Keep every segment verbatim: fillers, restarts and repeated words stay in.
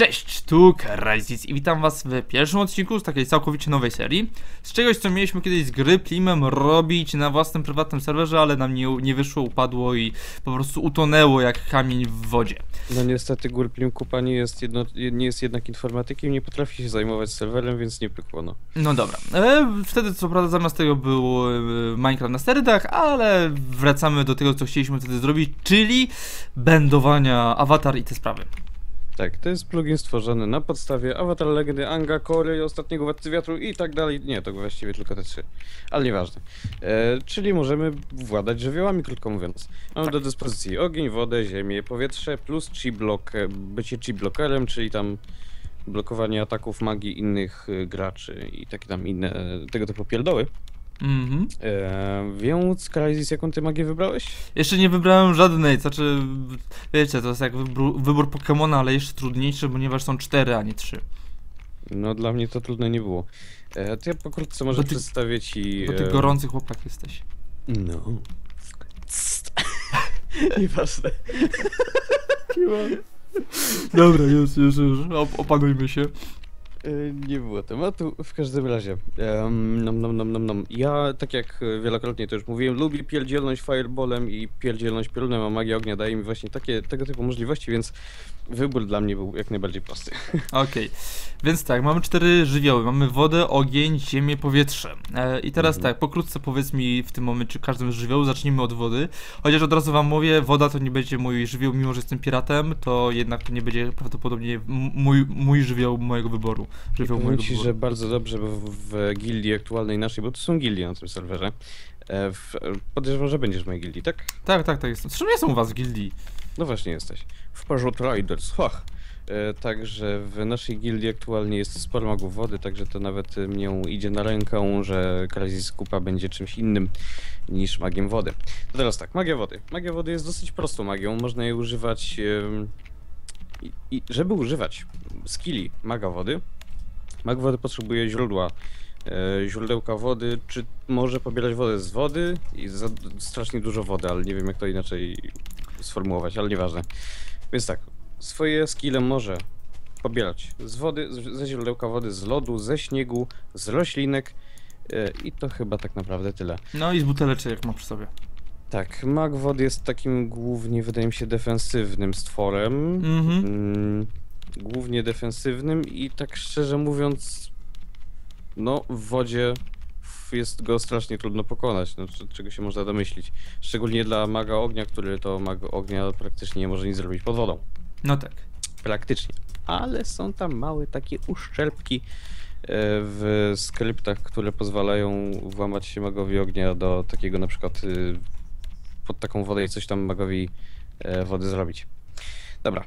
Cześć, tu Crysis i witam was w pierwszym odcinku z takiej całkowicie nowej serii. Z czegoś, co mieliśmy kiedyś z Gryplimem robić na własnym prywatnym serwerze, ale nam nie, nie wyszło, upadło i po prostu utonęło jak kamień w wodzie. No niestety Gryplim Kupa nie jest, jedno, nie jest jednak informatykiem, nie potrafi się zajmować serwerem, więc nie pykło, no. No dobra, e, wtedy co prawda zamiast tego był e, Minecraft na sterydach, ale wracamy do tego, co chcieliśmy wtedy zrobić, czyli bendowania Avatar i te sprawy. Tak, to jest plugin stworzony na podstawie Avatar: Legendy Aanga, Korry, Ostatniego Władcy Wiatru i tak dalej. Nie, to właściwie tylko te trzy, ale nieważne. E, czyli możemy władać żywiołami, krótko mówiąc. Mamy tak do dyspozycji ogień, wodę, ziemię, powietrze, plus chi-block, bycie chi-blockerem, czyli tam blokowanie ataków magii innych graczy i takie tam inne tego typu pierdoły. Mhm. Eee, więc Crysis, jaką ty magię wybrałeś? Jeszcze nie wybrałem żadnej, znaczy wiecie, to jest jak wybór, wybór Pokemona, ale jeszcze trudniejszy, ponieważ są cztery, a nie trzy. No dla mnie to trudne nie było. Eee, to ja pokrótce może ty, przedstawię ci... Bo ty e... gorący chłopak jesteś. No... Nieważne. Dobra, już, już, już, opanujmy się. Nie było tematu, w każdym razie um, nom, nom, nom, nom, nom. Ja, tak jak wielokrotnie to już mówiłem, lubię pierdzielność fireballem i pierdzielność piorunem, a magia ognia daje mi właśnie takie, tego typu możliwości, więc wybór dla mnie był jak najbardziej prosty. Okej, okay. Więc tak, mamy cztery żywioły, mamy wodę, ogień, ziemię, powietrze. e, I teraz mhm. tak, pokrótce powiedz mi w tym momencie każdym z żywiołów, zacznijmy od wody. Chociaż od razu wam mówię, woda to nie będzie mój żywioł, mimo że jestem piratem, to jednak to nie będzie prawdopodobnie mój, mój żywioł mojego wyboru. Powiem ci, że bardzo dobrze, bo w, w gildii aktualnej naszej, bo to są gildie na tym serwerze, e, w, podejrzewam, że będziesz w mojej gildii, tak? Tak, tak, tak jestem. Zresztą nie są u was w gildii. No właśnie jesteś. W Peugeot Riders, hoch. E, także w naszej gildii aktualnie jest sporo magów wody, także to nawet mnie idzie na rękę, że Crysis Kupa będzie czymś innym niż magiem wody. To teraz tak, magia wody. Magia wody jest dosyć prostą magią, można jej używać... E, i, i, żeby używać skilli maga wody, mag wody potrzebuje źródła, e, źródełka wody, czy może pobierać wodę z wody i za strasznie dużo wody, ale nie wiem jak to inaczej sformułować, ale nieważne. Więc tak, swoje skille może pobierać z wody, z, ze źródełka wody, z lodu, ze śniegu, z roślinek e, i to chyba tak naprawdę tyle. No i z buteleczek jak ma przy sobie. Tak, mag wody jest takim głównie, wydaje mi się, defensywnym stworem. Mhm. Mm. Głównie defensywnym i tak szczerze mówiąc, no w wodzie jest go strasznie trudno pokonać, no, czego się można domyślić. Szczególnie dla maga ognia, który to mag ognia praktycznie nie może nic zrobić pod wodą. No tak. Praktycznie. Ale są tam małe takie uszczerbki w skryptach, które pozwalają włamać się magowi ognia do takiego na przykład pod taką wodę i coś tam magowi wody zrobić. Dobra,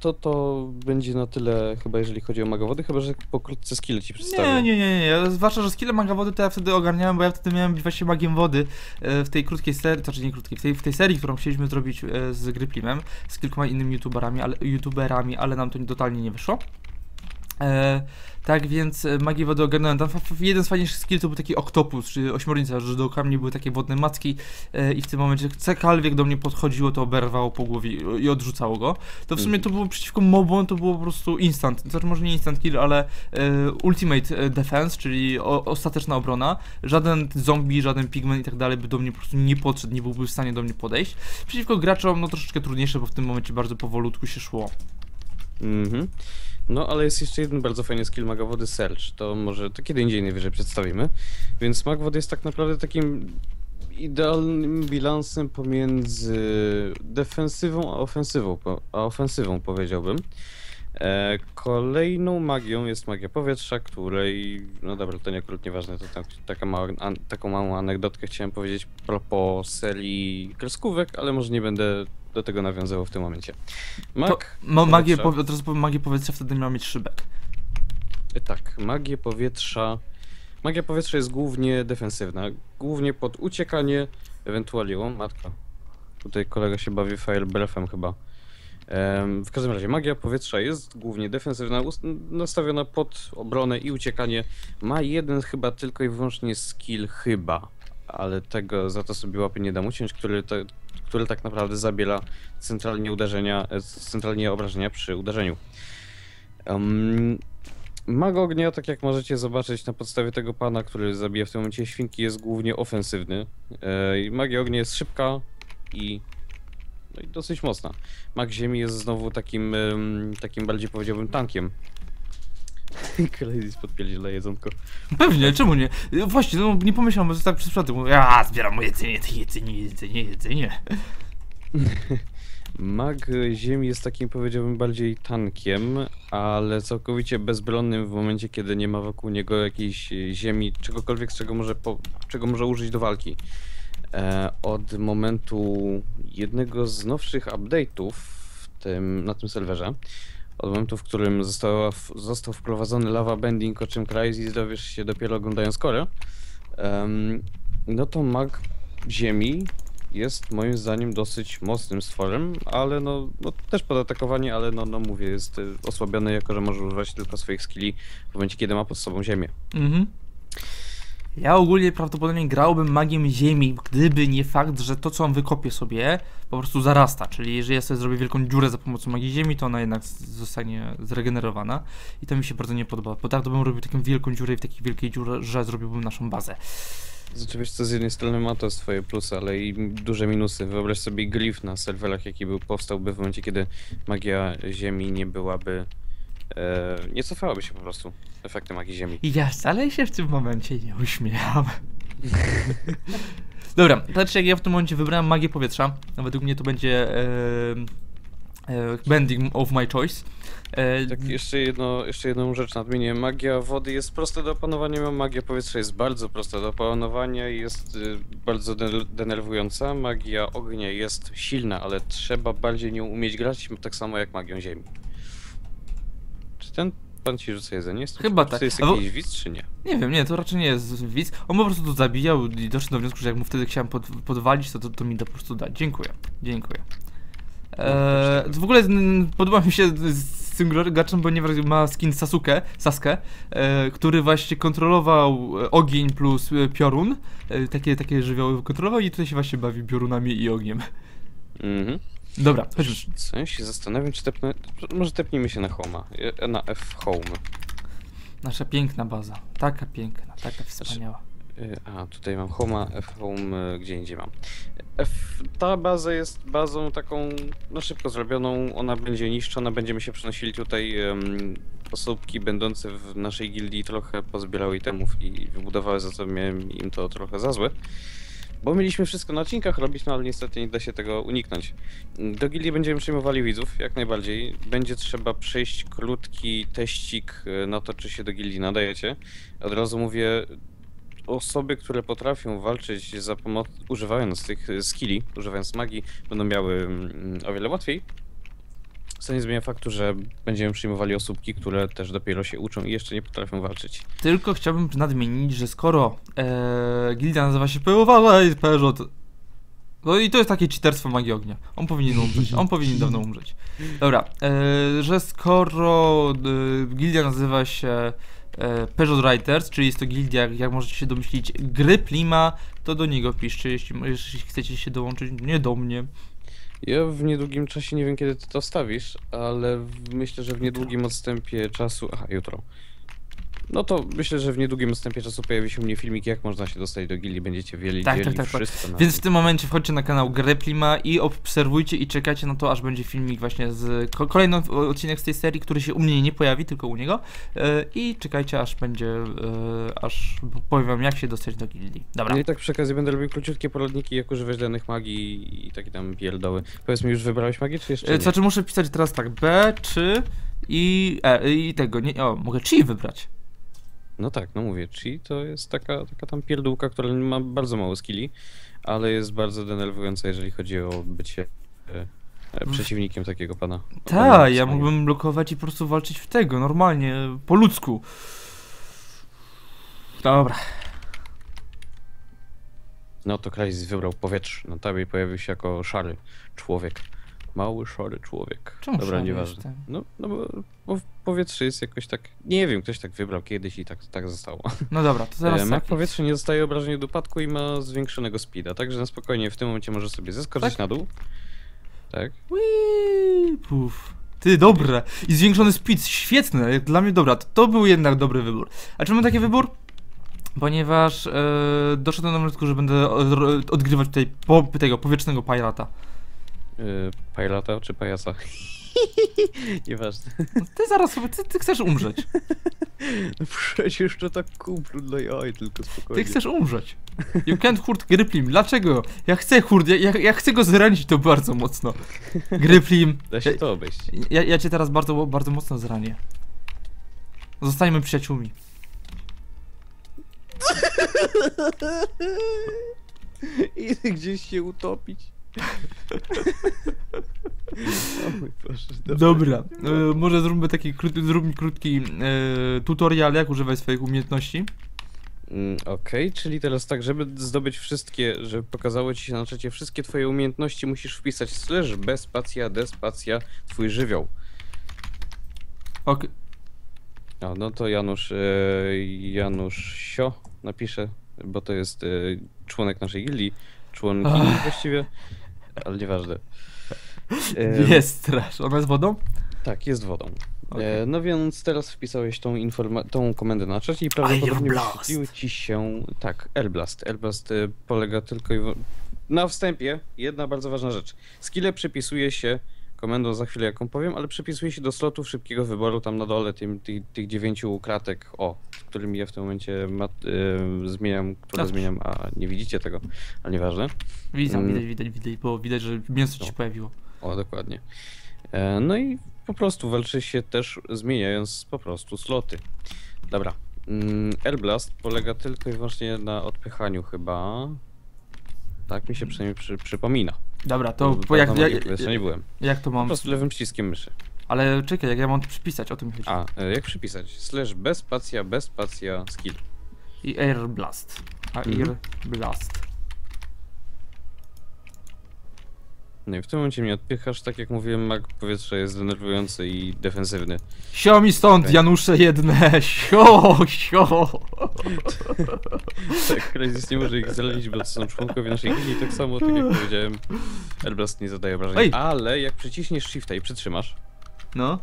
to to będzie na tyle chyba jeżeli chodzi o maga wody, chyba że pokrótce skille ci przedstawię. Nie, nie, nie, nie, zwłaszcza, że skille maga wody to ja wtedy ogarniałem, bo ja wtedy miałem być właśnie magiem wody w tej krótkiej serii, to znaczy nie krótkiej, w tej, w tej serii, którą chcieliśmy zrobić z Gryplimem, z kilkoma innymi youtuberami, ale, youtuberami, ale nam to totalnie nie wyszło. E, tak więc magię wody ogarnąłem. Tam jeden z fajniejszych skill to był taki oktopus, czy ośmiornica, że do mnie były takie wodne macki e, i w tym momencie cokolwiek do mnie podchodziło, to oberwało po głowie i odrzucało go. To w sumie to było przeciwko mobom, to było po prostu instant, znaczy może nie instant kill, ale e, ultimate defense, czyli o, ostateczna obrona. Żaden zombie, żaden pigment i tak dalej by do mnie po prostu nie podszedł, nie byłby w stanie do mnie podejść. Przeciwko graczom no troszeczkę trudniejsze, bo w tym momencie bardzo powolutku się szło. Mhm. No, ale jest jeszcze jeden bardzo fajny skill maga wody, Search. To może to kiedy indziej najwyżej przedstawimy. Więc mag wody jest tak naprawdę takim idealnym bilansem pomiędzy defensywą a ofensywą, a ofensywą powiedziałbym. E, kolejną magią jest magia powietrza, której... No dobra, to nie akurat nieważne, to tam, taka mała, an, taką małą anegdotkę chciałem powiedzieć propos serii kreskówek, ale może nie będę do tego nawiązywał w tym momencie. Mag, to, magię, po, od razu powiem, magię powietrza wtedy miała mieć szybek. Tak, magię powietrza... Magia powietrza jest głównie defensywna, głównie pod uciekanie, ewentualnie... O, matka. Tutaj kolega się bawi fire breathem chyba. W każdym razie magia powietrza jest głównie defensywna, nastawiona pod obronę i uciekanie. Ma jeden chyba tylko i wyłącznie skill chyba, ale tego za to sobie łapy nie dam uciąć, który, to, który tak naprawdę zabiera centralnie uderzenia, centralnie obrażenia przy uderzeniu. Um, Mag ognia, tak jak możecie zobaczyć na podstawie tego pana, który zabija w tym momencie świnki, jest głównie ofensywny. E, magia ognia jest szybka i, no i dosyć mocna. Mag ziemi jest znowu takim, um, takim bardziej powiedziałbym tankiem. Kolejny podpielić dla jedzonko. Pewnie, czemu nie? Właśnie, no nie pomyślałem, bo zostałem przy sprzątu. Ja zbieram moje jedzenie, jedzenie, jedzenie, jedzenie. Mag ziemi jest takim, powiedziałbym, bardziej tankiem, ale całkowicie bezbronnym w momencie, kiedy nie ma wokół niego jakiejś ziemi, czegokolwiek, z czego może, po, czego może użyć do walki. E, od momentu jednego z nowszych update'ów na tym serwerze, od momentu, w którym została, został wprowadzony lava bending, o czym Crysis dowiesz się dopiero oglądając Korę, um, no to mag ziemi jest moim zdaniem dosyć mocnym stworem, ale no, no też pod atakowanie, ale no, no mówię, jest osłabiony, jako że może używać tylko swoich skilli w momencie, kiedy ma pod sobą ziemię. Mhm. Ja ogólnie prawdopodobnie grałbym magiem ziemi, gdyby nie fakt, że to, co on wykopie sobie, po prostu zarasta. Czyli jeżeli ja sobie zrobię wielką dziurę za pomocą magii ziemi, to ona jednak zostanie zregenerowana. I to mi się bardzo nie podoba, bo tak to bym robił taką wielką dziurę i w takiej wielkiej dziurze, że zrobiłbym naszą bazę. Znaczy, wiesz co, z jednej strony ma to swoje plusy, ale i duże minusy. Wyobraź sobie glif na serwerach, jaki był, powstałby w momencie, kiedy magia ziemi nie byłaby... E, nie cofałaby się po prostu efektem magii ziemi. Ja wcale się w tym momencie nie uśmiecham. Dobra, znaczy jak ja w tym momencie wybrałem magię powietrza, no według mnie to będzie... E, e, bending of my choice. E, tak, jeszcze, jedno, jeszcze jedną rzecz nadmienię. Magia wody jest prosta do opanowania, magia powietrza jest bardzo prosta do opanowania i jest y, bardzo de denerwująca. Magia ognia jest silna, ale trzeba bardziej nią umieć grać, tak samo jak magią ziemi. Czy ten pan ci rzuca jedzenie? Jest to, chyba czy, tak. To jest jakiś widz, czy nie? Nie wiem, nie, to raczej nie jest widz. On po prostu to zabijał i doszedł do wniosku, że jak mu wtedy chciałem pod, podwalić, to, to, to mi da po prostu da. Dziękuję, dziękuję. Eee, w ogóle podoba mi się z tym graczem, ponieważ ma skin Sasuke, Sasuke, e, który właśnie kontrolował ogień plus piorun, e, takie, takie żywioły kontrolował i tutaj się właśnie bawi piorunami i ogniem. Mhm. Dobra, chodźmy. Co ja się zastanawiam, czy tepnę... Może tepnijmy się na Homa, na F Home. Nasza piękna baza, taka piękna, taka wspaniała. A, tutaj mam Homa, F Home, gdzie indziej mam. F, ta baza jest bazą taką, no szybko zrobioną, ona będzie niszczona, będziemy się przenosili tutaj, um, osobki będące w naszej gildii trochę pozbierały itemów i wybudowały, za co miałem im to trochę za złe. Bo mieliśmy wszystko na odcinkach robić, no ale niestety nie da się tego uniknąć. Do gildii będziemy przyjmowali widzów, jak najbardziej. Będzie trzeba przejść krótki teścik na to, czy się do gildii nadajecie. Od razu mówię, osoby, które potrafią walczyć za pomoc, używając tych skilli, używając magii, będą miały o wiele łatwiej. Co nie zmienia faktu, że będziemy przyjmowali osóbki, które też dopiero się uczą i jeszcze nie potrafią walczyć. Tylko chciałbym nadmienić, że skoro ee, gildia nazywa się Peugeot, Peugeot, no i to jest takie cheaterstwo magii ognia. On powinien umrzeć, on powinien dawno umrzeć. Dobra, e, że skoro e, gildia nazywa się e, Peugeot Writers, czyli jest to gildia, jak możecie się domyślić, Gryplima, to do niego piszcie, jeśli, jeśli chcecie się dołączyć, nie do mnie. Ja w niedługim czasie, nie wiem kiedy ty to wstawisz, ale myślę, że w niedługim odstępie czasu... Aha, jutro. No to myślę, że w niedługim odstępie czasu pojawi się u mnie filmik, jak można się dostać do gildii, będziecie wiedzieli tak, tak, tak, wszystko. Tak. Więc w tym momencie wchodźcie na kanał Gryplima i obserwujcie i czekajcie na to, aż będzie filmik właśnie z... Kolejny odcinek z tej serii, który się u mnie nie pojawi, tylko u niego. I czekajcie, aż będzie... aż powiem wam, jak się dostać do gildii. Dobra. No i tak przy okazji będę robił króciutkie poradniki, jak używać danych magii i takie tam pierdoły. Powiedz mi, już wybrałeś magię, czy jeszcze nie? Znaczy muszę pisać teraz tak, B, czy... i... E, i tego, nie... O, mogę chi wybrać. No tak, no mówię, chi to jest taka, taka tam pierdółka, która ma bardzo mało skilli, ale jest bardzo denerwująca, jeżeli chodzi o bycie e, e, przeciwnikiem takiego pana. Tak, ja mógłbym blokować i po prostu walczyć w tego, normalnie, po ludzku. Dobra. No to Crysis wybrał powietrze, na tobie pojawił się jako szary człowiek. Mały, szary człowiek. Czemu dobra, nieważne. No, no bo, bo powietrze jest jakoś tak... Nie wiem, ktoś tak wybrał kiedyś i tak, tak zostało. No dobra, to zaraz... Mag powietrze nie dostaje obrażeń do upadku i ma zwiększonego speeda, także na spokojnie w tym momencie może sobie zeskoczyć tak na dół. Tak. Wiii, puf. Ty, dobre. I zwiększony speed, świetne. Dla mnie dobra, to, to był jednak dobry wybór. A czy mam taki wybór? Ponieważ yy, doszedłem do momentu, że będę odgrywać tutaj po, tego powietrznego pirata. Yy, pirata czy pajasa? Nieważne. No ty zaraz sobie, ty, ty chcesz umrzeć. No przecież to tak kumplu dla jaj, tylko spokojnie. Ty chcesz umrzeć. You can't hurt Gryplim. Dlaczego? Ja chcę hurt, ja, ja, ja chcę go zranić to bardzo mocno. Gryplim. Da się to obejść. Ja, ja cię teraz bardzo, bardzo mocno zranię. Zostańmy przyjaciółmi. Idę gdzieś się utopić. Dobra, Dobra. E, może zróbmy taki krótki, zróbmy krótki e, tutorial, jak używać swoich umiejętności. Mm, Okej, okay. Czyli teraz tak, żeby zdobyć wszystkie, żeby pokazało ci się na czacie wszystkie twoje umiejętności, musisz wpisać slash b spacja d spacja twój żywioł. Okej. Okay. A no to Janusz, e, Janusz Sio napisze, bo to jest e, członek naszej gildii, członek gildii właściwie, ale nieważne. Jest strasz. Ona jest wodą? Tak, jest wodą. Okay. No więc teraz wpisałeś tą, tą komendę na czacie i prawdopodobnie wyświetlił ci się... Tak, Elblast. Elblast polega tylko... Na wstępie jedna bardzo ważna rzecz. Skille przypisuje się komendą, za chwilę jaką powiem, ale przypisuje się do slotów szybkiego wyboru tam na dole tym, tych, tych dziewięciu kratek, o, którymi ja w tym momencie ma, y, zmieniam, które no. zmieniam, a nie widzicie tego, ale nieważne. Widzę, um, widać, widać, widać, bo widać, że mięso to. Ci pojawiło. O, dokładnie. E, no i po prostu walczy się też zmieniając po prostu sloty. Dobra, mm, Airblast polega tylko i wyłącznie na odpychaniu chyba. Tak mi się przynajmniej przy, przypomina. Dobra, to bo jak, jak, jak, nie byłem. Jak to mam? Po prostu lewym przyciskiem myszy. Ale czekaj, jak ja mam to przypisać, o tym chodzi. A, jak przypisać? Slash B spacja, B spacja, skill. I air blast. A mhm. air blast. No i w tym momencie mnie odpychasz, tak jak mówiłem, mag powietrza jest denerwujący i defensywny. Sio mi stąd, okay. Janusze jedne! Sio, sio! Tak, Crysis nie może ich zalenić, bo to są członkowie naszej gildii, tak samo, tak jak powiedziałem, Airblast nie zadaje obrażeń. Ej. Ale jak przyciśniesz shifta i przytrzymasz... No?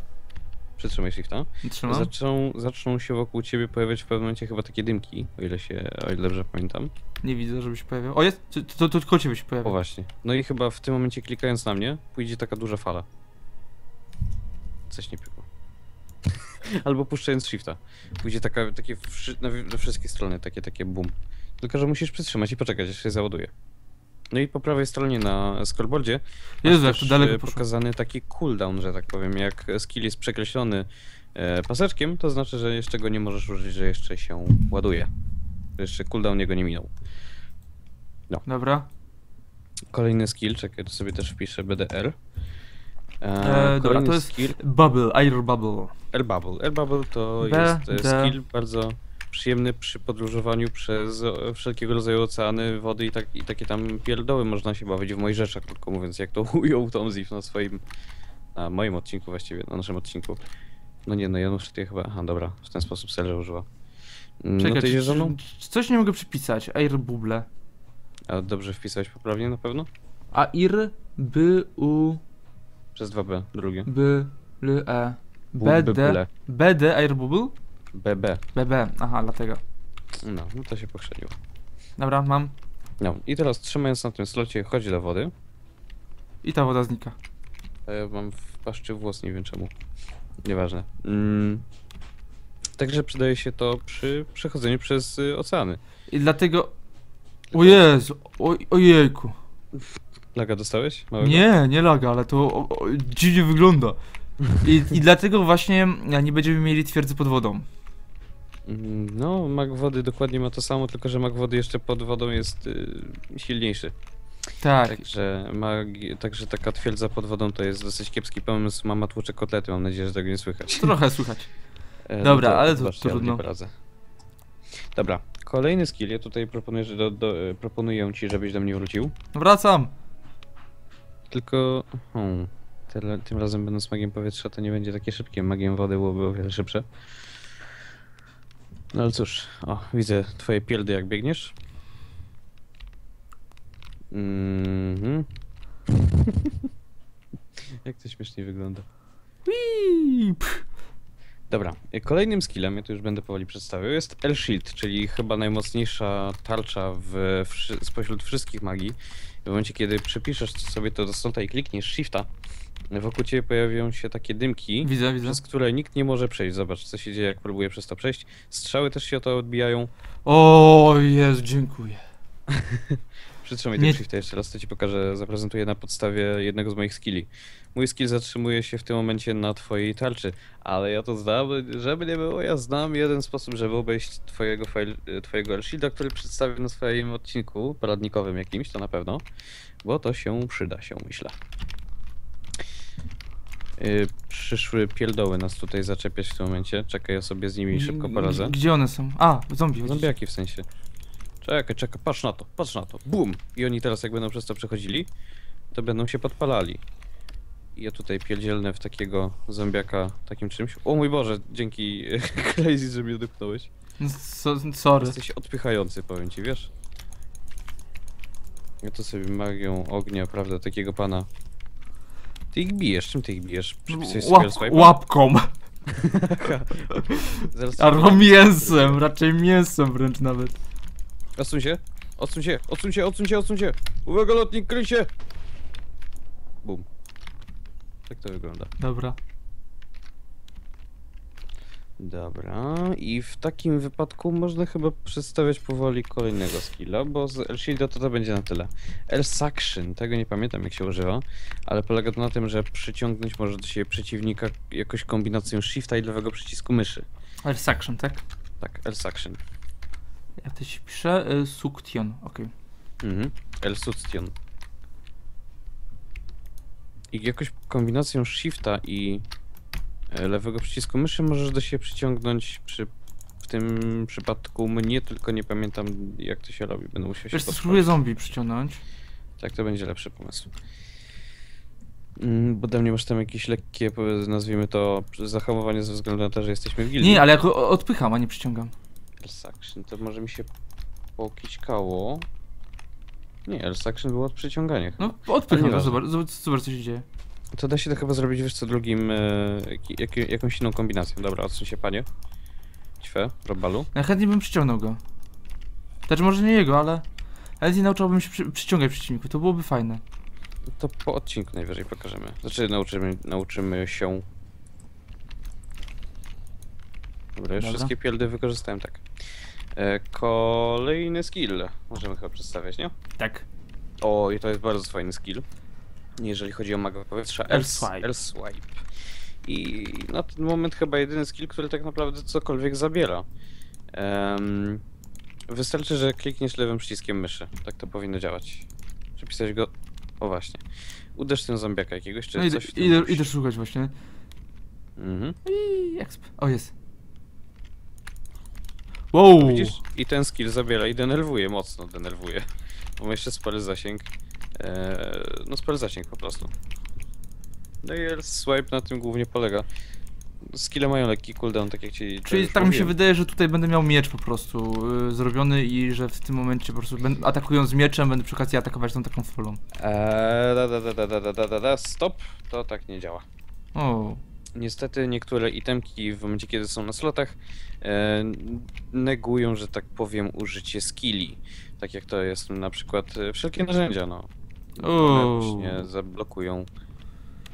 Przytrzymaj shifta. Trzymam. Zaczą, zaczną się wokół ciebie pojawiać w pewnym momencie chyba takie dymki, o ile się, o ile dobrze pamiętam. Nie widzę, żeby się pojawiał. O jest, to, to, to tylko ciebie się pojawił. O właśnie. No i chyba w tym momencie klikając na mnie, pójdzie taka duża fala. Coś nie piekło. Albo puszczając shifta. Pójdzie taka, takie, na, na wszystkie strony, takie, takie boom. Tylko, że musisz przytrzymać i poczekać, aż się załaduje. No i po prawej stronie na scoreboardzie jest też daleko pokazany taki cooldown, że tak powiem. Jak skill jest przekreślony e, paseczkiem, to znaczy, że jeszcze go nie możesz użyć, że jeszcze się ładuje. Że jeszcze cooldown jego nie minął. No. Dobra. Kolejny skill, czekaj, to sobie też wpiszę B D R. E, e, dobra, to jest skill. Bubble, Air Bubble. Air Bubble. Air Bubble to B, jest D. skill bardzo... przyjemny przy podróżowaniu przez wszelkiego rodzaju oceany, wody i, tak, i takie tam pierdoły można się bawić w moich rzeczach, krótko mówiąc, jak to ujął Tom Ziff na swoim, na moim odcinku właściwie, na naszym odcinku. No nie, no Janusz, ty chyba, aha, dobra, w ten sposób Serge użyła. No czekaj, ty czy, czy coś nie mogę przypisać, air buble. A dobrze wpisałeś poprawnie na pewno? A ir, b, u... Przez dwa b, drugie. B, l, e, b, d, b, d, air bubble? B B. B B, aha, dlatego. No, no to się pochrzeliło. Dobra, mam. No, i teraz trzymając na tym slocie, chodzi do wody. I ta woda znika. Ja mam w paszczy włos, nie wiem czemu. Nieważne. Mm. Także przydaje się to przy przechodzeniu przez y, oceany. I dlatego... O Jezu, o, ojejku. Laga dostałeś? Małego? Nie, nie laga, ale to o, o, dziwnie wygląda. I, I dlatego właśnie nie będziemy mieli twierdzy pod wodą. No, mag wody dokładnie ma to samo, tylko że mag wody jeszcze pod wodą jest y, silniejszy. Tak. Także, mag, także taka twierdza pod wodą to jest dosyć kiepski pomysł. Mama tłucze kotlety, mam nadzieję, że tego nie słychać. Trochę słychać. E, Dobra, no to, ale to, to trudno. Ja Dobra, kolejny skill. Ja tutaj proponuję, że do, do, proponuję ci, żebyś do mnie wrócił. Wracam! Tylko... Hmm. Tym razem będąc magiem powietrza to nie będzie takie szybkie, magiem wody byłoby o wiele szybsze. No ale cóż, o, widzę twoje pierdy jak biegniesz. Mm-hmm. Jak to śmiesznie wygląda. Dobra, kolejnym skillem, ja to już będę powoli przedstawiał, jest L-Shield, czyli chyba najmocniejsza tarcza w, w, spośród wszystkich magii. W momencie, kiedy przypiszesz sobie to do stąd i klikniesz Shifta, wokół ciebie pojawią się takie dymki, widzę, przez widzę. które nikt nie może przejść. Zobacz, co się dzieje, jak próbuję przez to przejść. Strzały też się o to odbijają. O Jezu, dziękuję. Przytrzymaj tego Shifta jeszcze raz, to ci pokażę, zaprezentuję na podstawie jednego z moich skilli. Mój skill zatrzymuje się w tym momencie na twojej tarczy, ale ja to znam, żeby nie było, ja znam jeden sposób, żeby obejść twojego, twojego L-Shielda, który przedstawię na swoim odcinku poradnikowym jakimś, to na pewno, bo to się przyda, się myślę. Yy, przyszły pierdoły nas tutaj zaczepiać w tym momencie, czekaj, ja sobie z nimi szybko poradzę. Gdzie one są? A, zombie. Zombiaki w sensie. Czekaj, czekaj, patrz na to, patrz na to, BUM! I oni teraz jak będą przez to przechodzili, to będą się podpalali. I ja tutaj pierdzielnę w takiego zombiaka takim czymś. O mój Boże, dzięki Crysis, że mnie odepchnąłeś. So, sorry. Jesteś odpychający, powiem ci, wiesz? Ja to sobie magią ognia, prawda, takiego pana. Ty ich bijesz, czym ty ich bijesz? Przepisujesz sobie Łap Łapką! Albo mięsem, raczej mięsem wręcz nawet. Odsuń się, odsuń się, odsuń się, odsuń się, odsuń się! Uwaga lotnik, kryj się! Bum. Tak to wygląda. Dobra. Dobra, i w takim wypadku można chyba przedstawiać powoli kolejnego skilla, bo z L-Shielda to to będzie na tyle. L-Suction, tego nie pamiętam jak się używa, ale polega to na tym, że przyciągnąć może do siebie przeciwnika jakoś kombinacją shifta i lewego przycisku myszy. L-Suction, tak? Tak, L-Suction. Ja to się piszę, y, Suction, okej. Okay. Mhm, L-Suction. I jakoś kombinacją shifta i lewego przycisku myszy możesz do siebie przyciągnąć przy, w tym przypadku mnie, tylko nie pamiętam jak to się robi, będę musiał się podpalić. Spróbuję zombie przyciągnąć. Tak, to będzie lepszy pomysł. Bo dla mnie masz tam jakieś lekkie, nazwijmy to, zahamowanie ze względu na to, że jesteśmy w gildii. Nie, ale ja odpycham, a nie przyciągam. L-Suction, to może mi się pokićkało. Nie, L-Suction było od przyciągania. No, odpycham to, zobacz, zobacz, zobacz co się dzieje. To da się to chyba zrobić, wiesz co, drugim, e, jak, jakąś inną kombinacją. Dobra, odsuń się panie. Ćwe, robalu. Ja chętnie bym przyciągnął go. Znaczy może nie jego, ale chętnie nauczyłbym się przy, przyciągać przeciwników, to byłoby fajne. To po odcinku najwyżej pokażemy. Znaczy nauczymy, nauczymy się. Dobra, już Dobra. wszystkie pieldy wykorzystałem, tak. E, kolejny skill możemy chyba przedstawiać, nie? Tak. O, i to jest bardzo fajny skill. Jeżeli chodzi o magę powietrza, L-Swipe. I na ten moment chyba jedyny skill, który tak naprawdę cokolwiek zabiera. Um, wystarczy, że klikniesz lewym przyciskiem myszy. Tak to powinno działać. Przepisać go... O właśnie. Uderz ten zombiaka jakiegoś, czy no coś idę, idę, idę szukać właśnie. Mhm. I exp. O, jest. Wow! Widzisz? I ten skill zabiera i denerwuje, mocno denerwuje. Bo ma jeszcze spory zasięg. No spory zasięg po prostu. No i L-Swipe na tym głównie polega. Skille mają lekki cooldown, tak jak ci... Czyli tak mi się wydaje, że tutaj będę miał miecz po prostu yy, zrobiony i że w tym momencie po prostu będę, atakując mieczem będę przy okazji atakować tą taką folą. Eee, da, da, da, da, da, da, da, stop! To tak nie działa. O. Niestety niektóre itemki w momencie kiedy są na slotach yy, negują, że tak powiem, użycie skilli. Tak jak to jest na przykład wszelkie narzędzia, no. One właśnie zablokują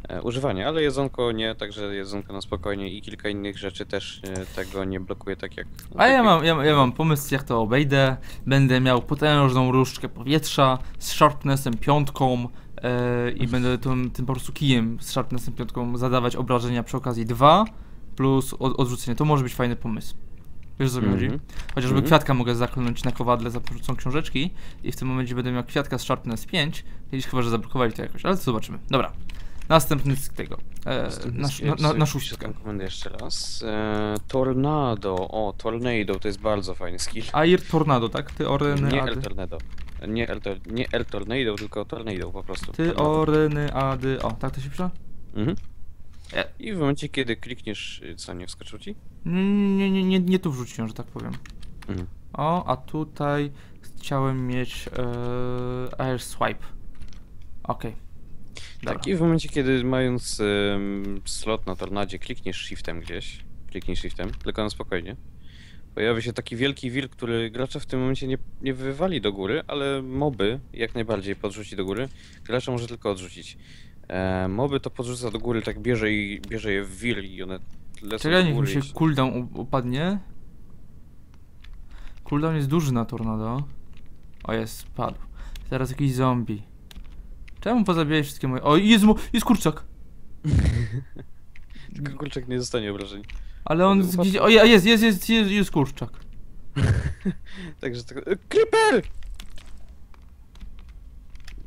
e, używanie, ale jedzonko nie, także jedzonko na spokojnie i kilka innych rzeczy też e, tego nie blokuje tak jak... A tak ja, jak... Mam, ja, ja mam pomysł jak to obejdę, będę miał potężną różdżkę powietrza z sharpnessem piątką e, i będę tym, tym po prostu kijem z sharpnessem piątką zadawać obrażenia przy okazji dwa plus od, odrzucenie, to może być fajny pomysł. Wiesz co mi chodzi? Chociażby mm-hmm. kwiatka mogę zakląć na kowadle za pomocą książeczki i w tym momencie będę miał kwiatka z sharpness pięć, chyba że zablokowali to jakoś, ale to zobaczymy. Dobra, następny z tego, e, nasz, na, na, na szóstkę. Komendę jeszcze raz. E, tornado, o tornado to jest bardzo fajny skill. Air tornado, tak? Ty oryny Nie El tornado, nie El nie tornado, tylko tornado po prostu. Ty oryny ady, o tak to się pisze? Mhm. I w momencie, kiedy klikniesz, co nie wskoczył ci? Nie, nie, nie, nie tu wrzuciłem, że tak powiem. Mm. O, a tutaj chciałem mieć yy, air swipe. Okej. Okay. Dobra. Tak, i w momencie, kiedy mając ym, slot na tornadzie, klikniesz shiftem gdzieś, kliknij shiftem, tylko na spokojnie, pojawi się taki wielki wilk, który gracza w tym momencie nie, nie wywali do góry, ale moby jak najbardziej podrzuci do góry, gracza może tylko odrzucić. E, moby to podrzuca do góry, tak bierze, i, bierze je w wilk i one lecą. Czekaj, do góry. Niech mi się cooldown upadnie. Cooldown jest duży na tornado. O, jest, spadł. Teraz jakiś zombie. Czemu pozabijaj wszystkie moje... O, jest, mu... jest kurczak! Tylko kurczak nie zostanie obrażeń. Ale on... Upatrz... Gdzieś... O, jest, jest, jest, jest, jest kurczak. Także tak... Creeper!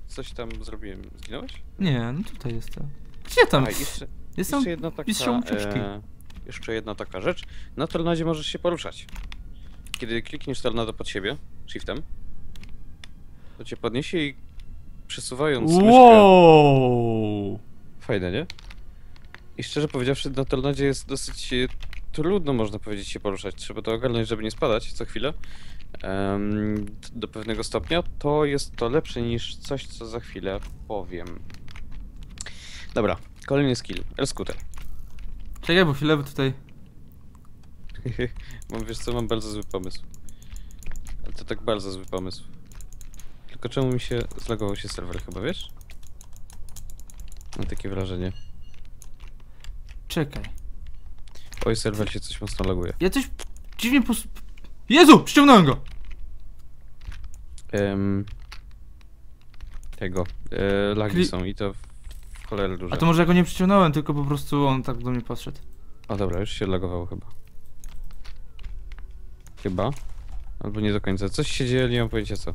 Coś tam zrobiłem. Zginąłeś? Nie, no tutaj jestem. Gdzie tam? A, jeszcze, jestem... jeszcze jedna taka... E, jeszcze jedna taka rzecz. Na tornadzie możesz się poruszać. Kiedy klikniesz tornado pod siebie, shiftem, to cię podniesie i przesuwając wow. myszkę... Fajne, nie? I szczerze powiedziawszy, na tornadzie jest dosyć trudno, można powiedzieć, się poruszać. Trzeba to ogarnąć, żeby nie spadać co chwilę. Um, do pewnego stopnia to jest to lepsze niż coś, co za chwilę powiem. Dobra, kolejny skill. R-scooter. Czekaj, bo chwilę tutaj... Mam, wiesz co, mam bardzo zły pomysł. Ale to tak bardzo zły pomysł. Tylko czemu mi się... zlagował się serwer chyba, wiesz? Mam takie wrażenie. Czekaj. Oj, serwer się coś mocno laguje. Ja coś... dziwnie pos... Jezu! Przyciągnąłem go! Ehm... Tego... E, lagi Kli... są i to... w cholerę duże. A to może ja go nie przyciągnąłem, tylko po prostu on tak do mnie podszedł. O dobra, już się lagowało chyba. Chyba. Albo nie do końca. Coś się dzieje, nie mam pojęcia co.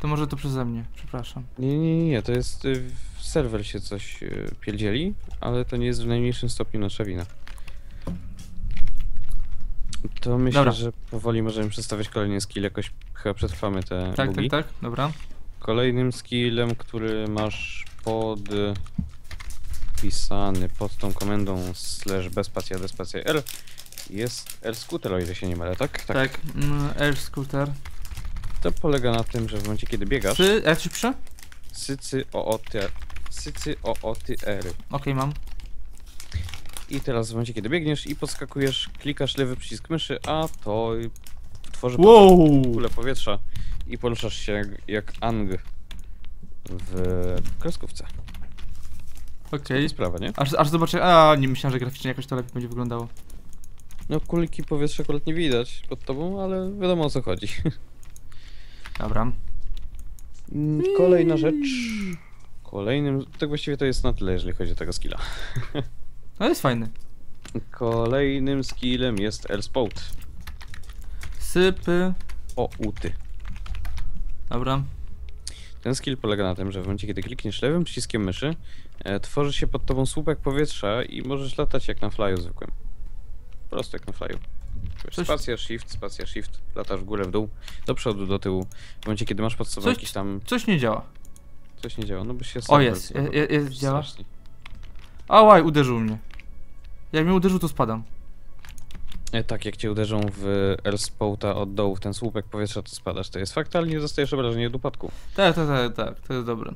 To może to przeze mnie, przepraszam. Nie, nie, nie, to jest... Y, serwer się coś y, pierdzieli, ale to nie jest w najmniejszym stopniu nasza wina. To myślę, dobra, że powoli możemy przedstawiać kolejny skill, jakoś chyba przetrwamy te Tak, bugi. tak, tak, dobra. Kolejnym skillem, który masz podpisany pod tą komendą slash bezpacja, bezpacja R jest R-scooter, o ile się nie mylę, tak? Tak, tak R-scooter. To polega na tym, że w momencie kiedy biegasz... Ty, jak się pisze? Sycy o ty Sycy o ty R. Okej, mam. I teraz w momencie kiedy biegniesz i podskakujesz, klikasz lewy przycisk myszy, a to tworzy wow. kulę powietrza i poruszasz się jak, jak Ang w kreskówce. Okej. Okay. Sprawa, nie? Aż, aż zobaczę, a nie myślałem, że graficznie jakoś to lepiej będzie wyglądało. No kulki powietrza akurat nie widać pod tobą, ale wiadomo o co chodzi. Dobra. Kolejna rzecz. Kolejnym... Tak właściwie to jest na tyle, jeżeli chodzi o tego skilla. No jest fajny. Kolejnym skillem jest R-Spout. Sypy. O, uty. Dobra. Ten skill polega na tym, że w momencie, kiedy klikniesz lewym przyciskiem myszy, e, tworzy się pod tobą słupek powietrza i możesz latać jak na flyu zwykłym. Prosto jak na flyu. Coś... Spacja, shift, spacja, shift, latasz w górę, w dół, do przodu, do tyłu. W momencie, kiedy masz pod sobą coś, jakiś tam... Coś nie działa. Coś nie działa, no byś się... O, jest, je, je, jest, działa. Ałaj, uderzył mnie. Jak mnie uderzył, to spadam. E, tak, jak cię uderzą w R-spouta od dołu, w ten słupek powietrza, to spadasz. To jest fakt, ale nie dostajesz obrażenia od upadku. Tak, tak, tak, tak, to jest dobre.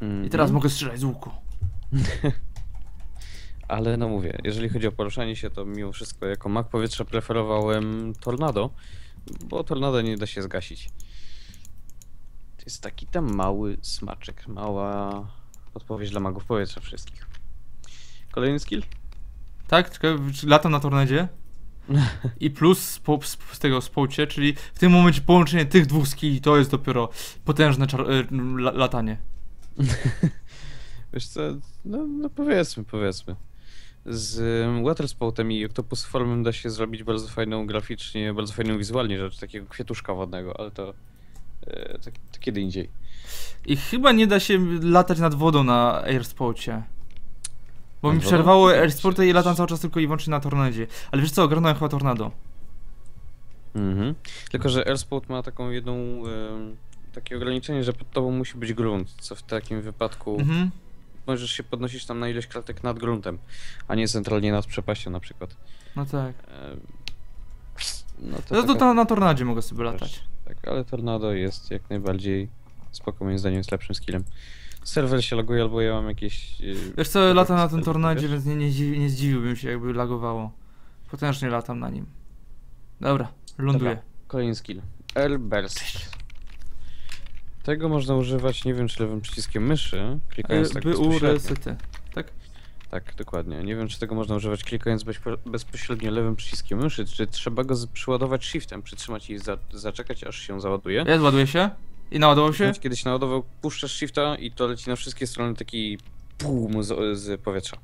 Mm. I teraz mogę strzelać z łuku. Ale no mówię, jeżeli chodzi o poruszanie się, to mimo wszystko jako mag powietrza preferowałem tornado, bo tornado nie da się zgasić. To jest taki tam mały smaczek, mała odpowiedź dla magów powietrza wszystkich. Kolejny skill? Tak, czekaj, latam na tornadzie i plus z, po, z, z tego spoucie, czyli w tym momencie połączenie tych dwóch skilli to jest dopiero potężne czar la latanie. Wiesz co, no, no powiedzmy, powiedzmy. Z waterspoutem i octopus formem da się zrobić bardzo fajną graficznie, bardzo fajną wizualnie rzecz, takiego kwiatuszka wodnego, ale to, e, to, to kiedy indziej. I chyba nie da się latać nad wodą na airspoucie. Bo nad mi wodą? Przerwało airsporta i latam cały czas tylko i wyłącznie na tornadzie. Ale wiesz co, ogarnąłem chyba tornado. Mhm. Tylko, że airspout ma taką jedną, e, takie ograniczenie, że pod tobą musi być grunt, co w takim wypadku... Mhm. Możesz się podnosić tam na ileś klatek nad gruntem, a nie centralnie nad przepaścią na przykład. No tak. No to, no to taka... na tornadzie mogę sobie latać. Tak, ale tornado jest jak najbardziej, spoko, moim zdaniem, jest lepszym skillem. serwer się laguje, albo ja mam jakieś... Wiesz co, latam na tym tornadzie, więc nie, nie, zdziwi, nie zdziwiłbym się, jakby lagowało. Potężnie latam na nim. Dobra, ląduję. Dobra, kolejny skill. L-Burst. Tego można używać, nie wiem, czy lewym przyciskiem myszy, klikając tak bezpośrednio. Tak? Tak, dokładnie. Nie wiem, czy tego można używać klikając bezpośrednio lewym przyciskiem myszy, czy trzeba go przyładować shiftem, przytrzymać i za zaczekać, aż się załaduje. Ja ładuje się. I naładował się? Kiedy się naładował, puszczasz shifta i to leci na wszystkie strony taki pum z, z powietrza.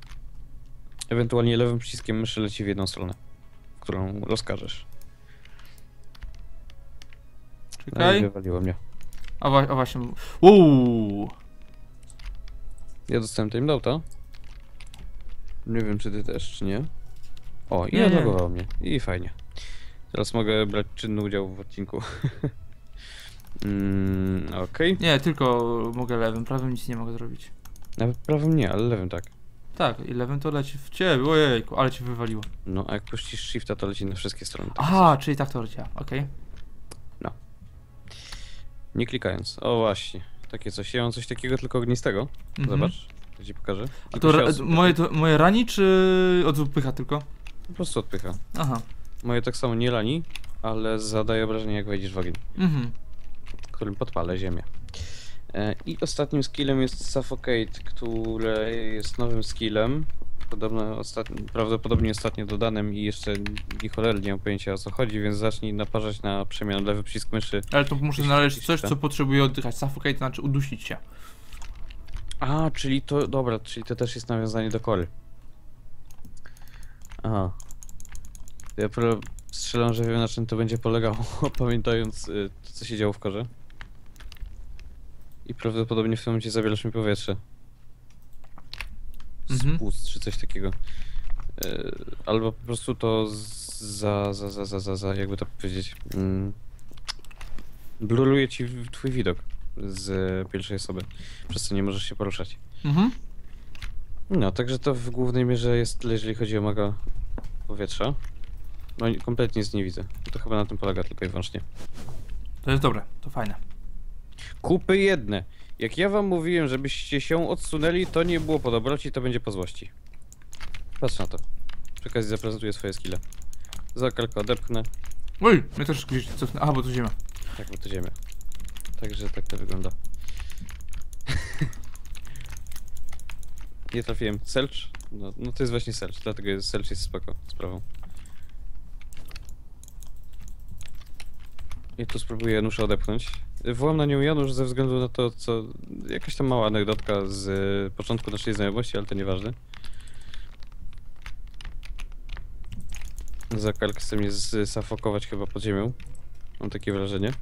Ewentualnie lewym przyciskiem myszy leci w jedną stronę, którą rozkażesz. Czekaj. No i wywaliło mnie. A, wa a właśnie. Uuu. Ja dostałem timeouta. Nie wiem, czy ty też, czy nie. O, i odlogowało mnie. I fajnie. Teraz mogę brać czynny udział w odcinku. Mm, okej. Okay. Nie, tylko mogę lewym, prawym nic nie mogę zrobić. Nawet prawym nie, ale lewym tak. Tak, i lewym to leci w ciebie, ojejku, ale cię wywaliło. No, a jak puścisz shifta, to leci na wszystkie strony. Aha, czyli tak to leciało, okej. Okay. No. Nie klikając, o właśnie, takie coś, ja mam coś takiego tylko ognistego, mm-hmm. Zobacz, to ci pokażę. A to, ra moje, to moje rani, czy odpycha tylko? Po prostu odpycha. Aha. Moje tak samo nie rani, ale zadaje obrażenie jak wejdziesz w ogień. Mhm. Którym podpalę ziemię. I ostatnim skillem jest Suffocate, który jest nowym skillem. Podobno ostatni, prawdopodobnie ostatnio dodanym i jeszcze i cholernie nie mam pojęcia o co chodzi, więc zacznij naparzać na przemian lewy przycisk myszy. Ale to muszę znaleźć coś, co potrzebuje oddychać. Suffocate znaczy udusić się. A, czyli to, dobra, czyli to też jest nawiązanie do Korry. Aha. Ja strzelam, że wiem na czym to będzie polegało, pamiętając y, to, co się działo w Korze. I prawdopodobnie w tym momencie zabierasz mi powietrze. Spust, czy coś takiego. Yy, albo po prostu to za, za, za, za, za, za jakby to powiedzieć. Mm, bluruje ci twój widok z pierwszej osoby, przez co nie możesz się poruszać. Mhm. No, także to w głównej mierze jest tyle, jeżeli chodzi o maga powietrza. No, kompletnie nic nie widzę. To chyba na tym polega tylko i wyłącznie. To jest dobre, to fajne. Kupy jedne. Jak ja wam mówiłem, żebyście się odsunęli, to nie było po dobroci, to będzie po złości. Patrz na to. Przy okazji zaprezentuję swoje skille. Zakalkę odepchnę. Oj, mnie też gdzieś cofnę. Aha, bo to ziemia. Tak, bo to ziemia. Także tak to wygląda. Nie trafiłem. Selch? No, no to jest właśnie Selch, dlatego jest, Selch jest spoko sprawą. I tu spróbuję Janusza odepchnąć. Wołam na nią Janusz ze względu na to, co... Jakaś tam mała anegdotka z początku naszej znajomości, ale to nieważne. Zakalk chce mnie zsafokować chyba pod ziemią. Mam takie wrażenie.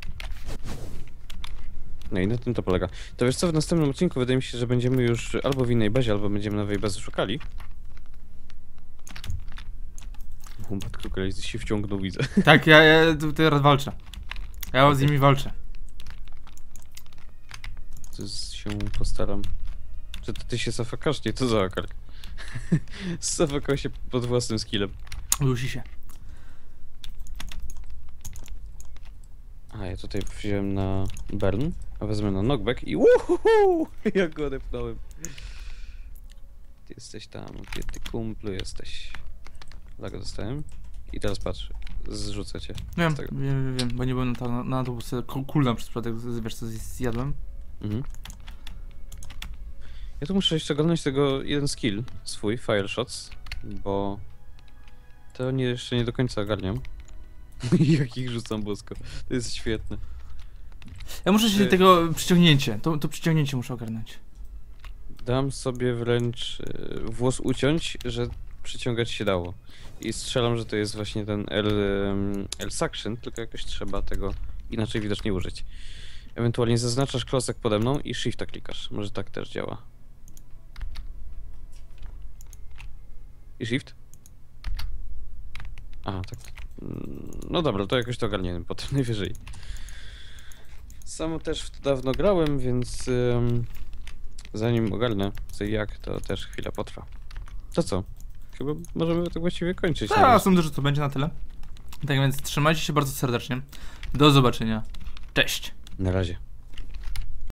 No i na tym to polega. To wiesz co, w następnym odcinku wydaje mi się, że będziemy już albo w innej bazie, albo będziemy nowej bazy szukali. O, matko, koleś się wciągnął, widzę. Tak, ja, ja teraz walczę. Ja okay. z nimi walczę. Się postaram. Czy ty się safakasz? Nie, to za okark. Safakał się pod własnym skillem. Udusi się. A ja tutaj wziąłem na burn, a wezmę na knockback i uhuhu! Ja go odepnąłem. Ty jesteś tam, gdzie ty kumplu jesteś. Lago dostałem. I teraz patrz, zrzucę cię. Wiem, wiem, wiem, bo nie byłem na, na to, bo sobie cooldown przez przypadek, wiesz co zjadłem. Mhm. Ja tu muszę jeszcze oglądać tego jeden skill swój, Fire Shots, bo to nie, jeszcze nie do końca ogarniam. Jakich rzucam bosko, to jest świetne. Ja muszę się e... tego przyciągnięcie, to, to przyciągnięcie muszę ogarnąć. Dam sobie wręcz e, włos uciąć, że przyciągać się dało. I strzelam, że to jest właśnie ten L-Suction, tylko jakoś trzeba tego inaczej widocznie użyć. Ewentualnie zaznaczasz klocek pode mną i shifta klikasz. Może tak też działa. I shift? Aha, tak. No dobra, to jakoś to ogarniemy potem najwyżej. Samo też w to dawno grałem, więc ym, zanim ogarnę co i jak, to też chwila potrwa. To co? Chyba możemy to właściwie kończyć. A, sądzę, że to będzie na tyle. Tak więc trzymajcie się bardzo serdecznie. Do zobaczenia. Cześć! Na razie.